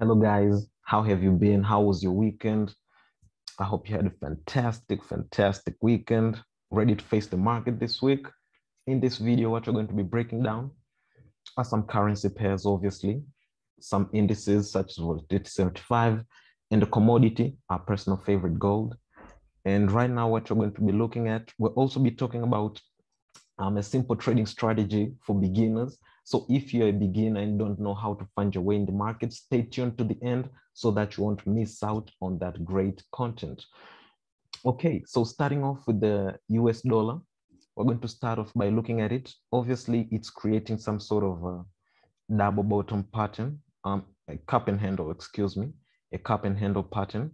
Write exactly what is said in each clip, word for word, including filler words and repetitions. Hello guys, how have you been? How was your weekend? I hope you had a fantastic, fantastic weekend. Ready to face the market this week? In this video, what you're going to be breaking down are some currency pairs, obviously, some indices such as Volatility seventy-five, and the commodity, our personal favorite, gold. And right now, what you're going to be looking at, we'll also be talking about um, a simple trading strategy for beginners. So if you're a beginner and don't know how to find your way in the market, stay tuned to the end so that you won't miss out on that great content. Okay, so starting off with the U S dollar, we're going to start off by looking at it. Obviously, it's creating some sort of a double bottom pattern, um, a cup and handle, excuse me, a cup and handle pattern.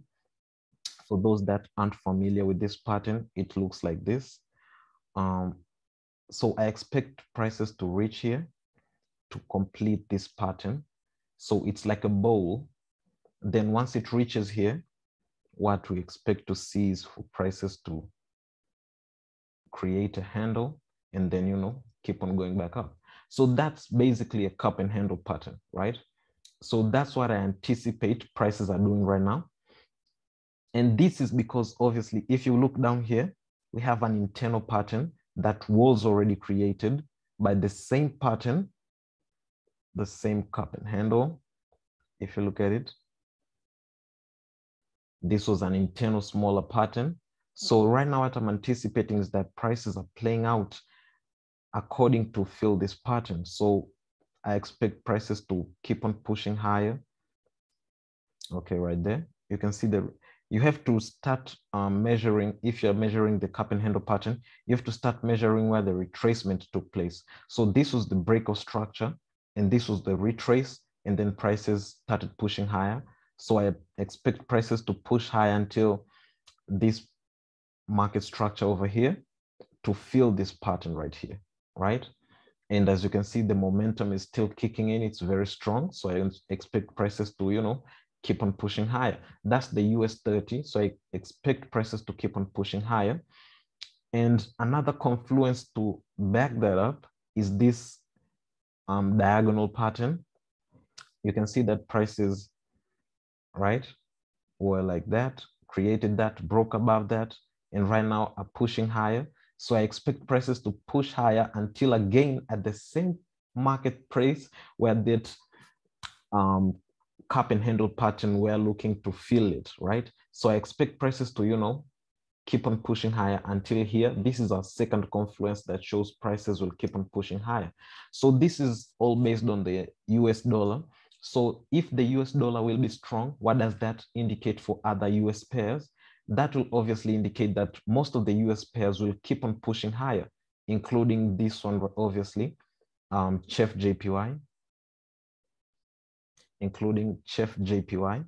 For those that aren't familiar with this pattern, it looks like this. Um, so I expect prices to reach here to complete this pattern. So it's like a bowl. Then once it reaches here, what we expect to see is for prices to create a handle and then, you know, keep on going back up. So that's basically a cup and handle pattern, right? So that's what I anticipate prices are doing right now. And this is because obviously, if you look down here, we have an internal pattern that was already created by the same pattern, the same cup and handle. If you look at it, this was an internal smaller pattern. So right now what I'm anticipating is that prices are playing out according to fill this pattern. So I expect prices to keep on pushing higher. Okay, right there. You can see the, you have to start um, measuring, if you're measuring the cup and handle pattern, you have to start measuring where the retracement took place. So this was the break of structure and this was the retrace, and then prices started pushing higher. So I expect prices to push higher until this market structure over here to fill this pattern right here, right? And as you can see, the momentum is still kicking in. It's very strong. So I expect prices to, you know, keep on pushing higher. That's the U S thirty. So I expect prices to keep on pushing higher. And another confluence to back that up is this um, diagonal pattern. You can see that prices, right, were like that, created that, broke above that, and right now are pushing higher. So I expect prices to push higher until again at the same market price where that um, cup and handle pattern we're looking to fill it, right? So I expect prices to, you know, keep on pushing higher until here. This is our second confluence that shows prices will keep on pushing higher. So this is all based on the U S dollar. So if the U S dollar will be strong, what does that indicate for other U S pairs? That will obviously indicate that most of the U S pairs will keep on pushing higher, including this one, obviously, um, C H F J P Y, including C H F J P Y.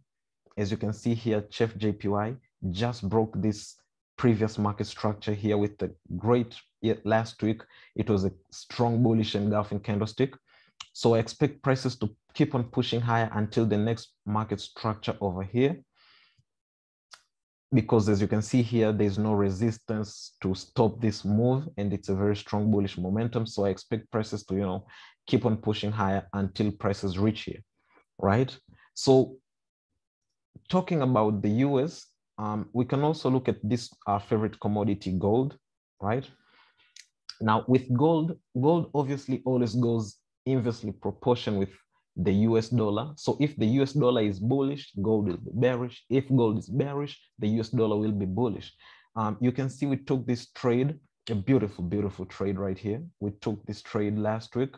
As you can see here, C H F J P Y just broke this previous market structure here with the great, last week, it was a strong bullish engulfing candlestick. So I expect prices to keep on pushing higher until the next market structure over here, because as you can see here, there's no resistance to stop this move and it's a very strong bullish momentum. So I expect prices to, you know, keep on pushing higher until prices reach here, right? So talking about the U S, um, we can also look at this, our favorite commodity, gold, right? Now with gold, gold obviously always goes inversely proportion with the U S dollar. So if the U S dollar is bullish, gold will be bearish. If gold is bearish, the U S dollar will be bullish. Um, you can see we took this trade, a beautiful, beautiful trade right here. We took this trade last week.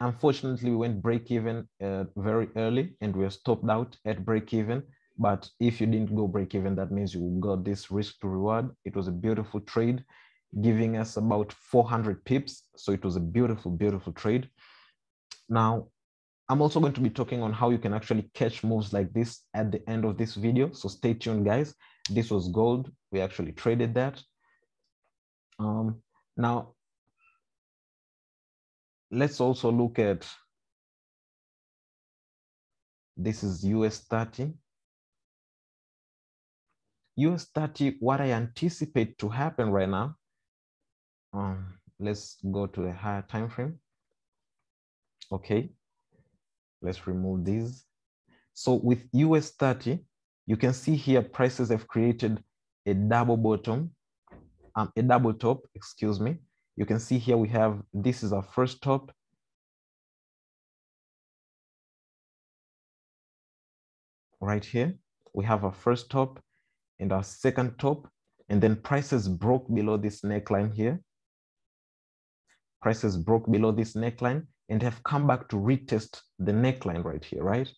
Unfortunately, we went break even uh, very early and we were stopped out at break even. But if you didn't go break even, that means you got this risk to reward. It was a beautiful trade, giving us about four hundred pips. So it was a beautiful, beautiful trade. Now, I'm also going to be talking on how you can actually catch moves like this at the end of this video. So stay tuned, guys. This was gold. We actually traded that. Um, now, let's also look at, this is U S thirty. U S thirty, what I anticipate to happen right now, um, let's go to the higher time frame. Okay, let's remove these. So with U S thirty, you can see here prices have created a double bottom, um, a double top, excuse me. You can see here we have, this is our first top. Right here, we have our first top and our second top, and then prices broke below this neckline here. Prices broke below this neckline and have come back to retest the neckline right here, right?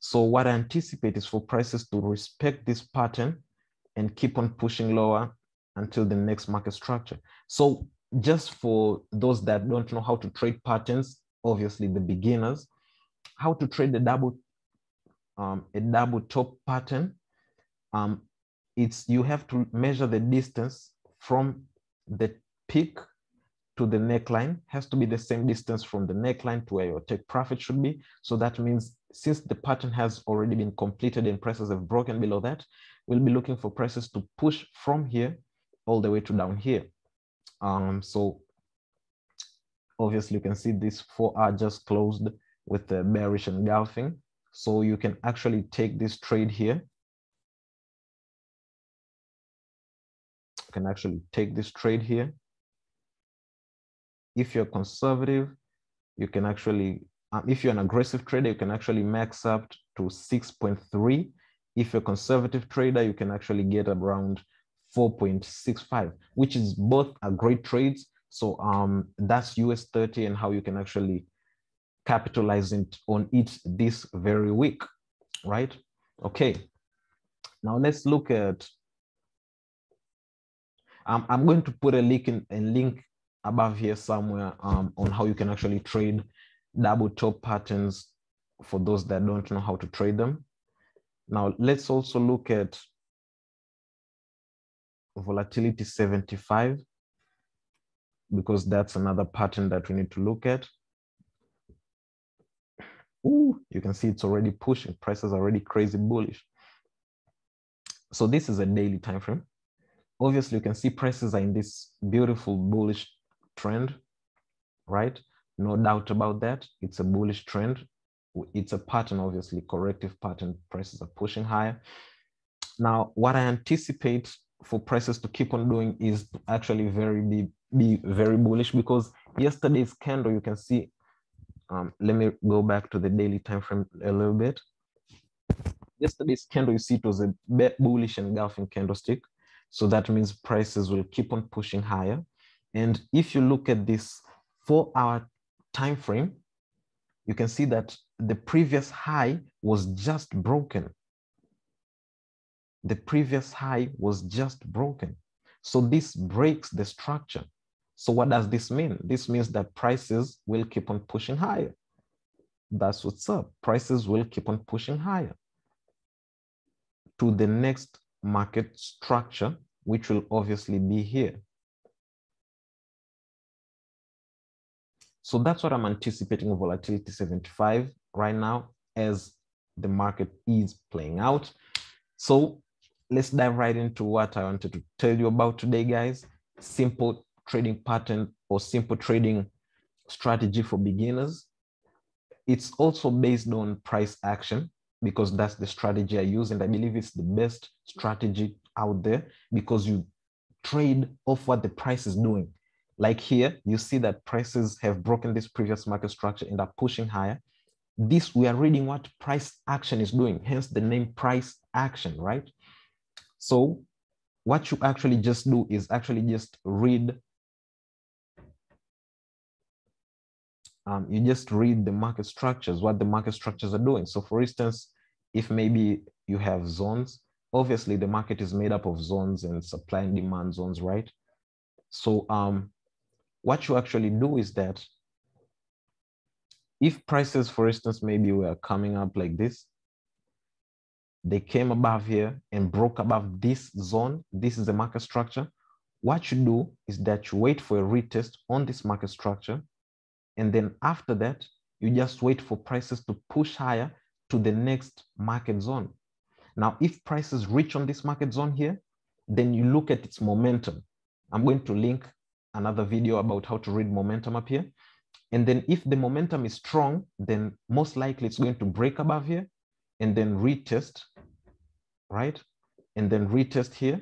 So what I anticipate is for prices to respect this pattern and keep on pushing lower until the next market structure. So just for those that don't know how to trade patterns, obviously the beginners, how to trade the double Um, a double top pattern, um, it's you have to measure the distance from the peak to the neckline. Has to be the same distance from the neckline to where your take profit should be. So that means since the pattern has already been completed and prices have broken below that, we'll be looking for prices to push from here all the way to down here. Um, so obviously you can see these four are just closed with the bearish engulfing. So you can actually take this trade here. You can actually take this trade here. If you're conservative, you can actually, um, if you're an aggressive trader, you can actually max up to six point three. If you're a conservative trader, you can actually get around four point six five, which is both are great trades. So um, that's U S thirty and how you can actually capitalizing on it this very week, right? Okay, now let's look at, um, I'm going to put a link in a link above here somewhere um, on how you can actually trade double top patterns for those that don't know how to trade them. Now let's also look at volatility seventy-five, because that's another pattern that we need to look at. Ooh, you can see it's already pushing. Prices are already crazy bullish. So this is a daily time frame. Obviously, you can see prices are in this beautiful bullish trend, right? No doubt about that. It's a bullish trend. It's a pattern, obviously, corrective pattern. Prices are pushing higher. Now, what I anticipate for prices to keep on doing is actually very be, be very bullish, because yesterday's candle, you can see. Um, let me go back to the daily time frame a little bit. Yesterday's candle, you see, it was a bit bullish engulfing candlestick. So that means prices will keep on pushing higher. And if you look at this four-hour time frame, you can see that the previous high was just broken. The previous high was just broken. So this breaks the structure. So what does this mean? This means that prices will keep on pushing higher. That's what's up. Prices will keep on pushing higher to the next market structure, which will obviously be here. So that's what I'm anticipating volatility seventy-five right now as the market is playing out. So let's dive right into what I wanted to tell you about today, guys. Simple trading pattern or simple trading strategy for beginners. It's also based on price action, because that's the strategy I use, and I believe it's the best strategy out there, because you trade off what the price is doing. Like here, you see that prices have broken this previous market structure and are pushing higher. This, we are reading what price action is doing, hence the name price action, right? So what you actually just do is actually just read Um, you just read the market structures, what the market structures are doing. So for instance, if maybe you have zones, obviously the market is made up of zones and supply and demand zones, right? So um, what you actually do is that if prices, for instance, maybe were coming up like this, they came above here and broke above this zone, this is the market structure. What you do is that you wait for a retest on this market structure. And then after that, you just wait for prices to push higher to the next market zone. Now, if prices reach on this market zone here, then you look at its momentum. I'm going to link another video about how to read momentum up here. And then if the momentum is strong, then most likely it's going to break above here and then retest, right? And then retest here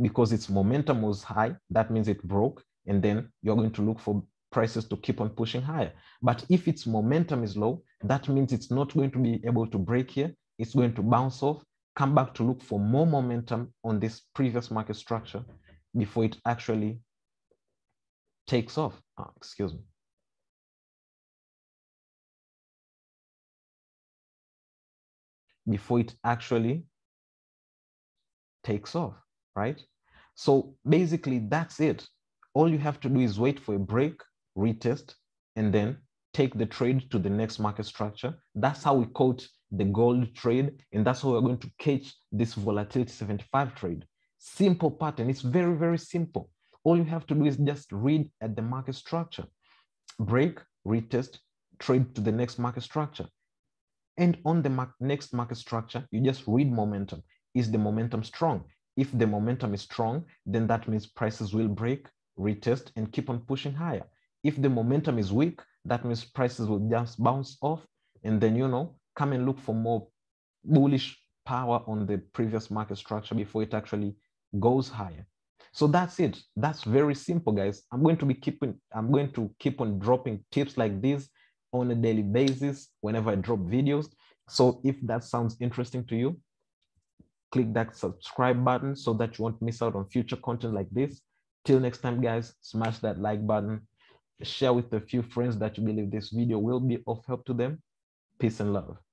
because its momentum was high. That means it broke. And then you're going to look for prices to keep on pushing higher. But if its momentum is low, that means it's not going to be able to break here. It's going to bounce off, come back to look for more momentum on this previous market structure before it actually takes off. Oh, excuse me. Before it actually takes off, right? So basically that's it. All you have to do is wait for a break, retest, and then take the trade to the next market structure. That's how we caught the gold trade, and that's how we're going to catch this volatility seventy-five trade. Simple pattern. It's very, very simple. All you have to do is just read at the market structure, break, retest, trade to the next market structure. And on the mar- next market structure, you just read momentum. Is the momentum strong? If the momentum is strong, then that means prices will break, retest, and keep on pushing higher. If the momentum is weak, that means prices will just bounce off, and then, you know, come and look for more bullish power on the previous market structure before it actually goes higher. So that's it. That's very simple, guys. I'm going to be keeping, I'm going to keep on dropping tips like this on a daily basis whenever I drop videos. So if that sounds interesting to you, click that subscribe button so that you won't miss out on future content like this. Till next time, guys, smash that like button, share with a few friends that you believe this video will be of help to them. Peace and love.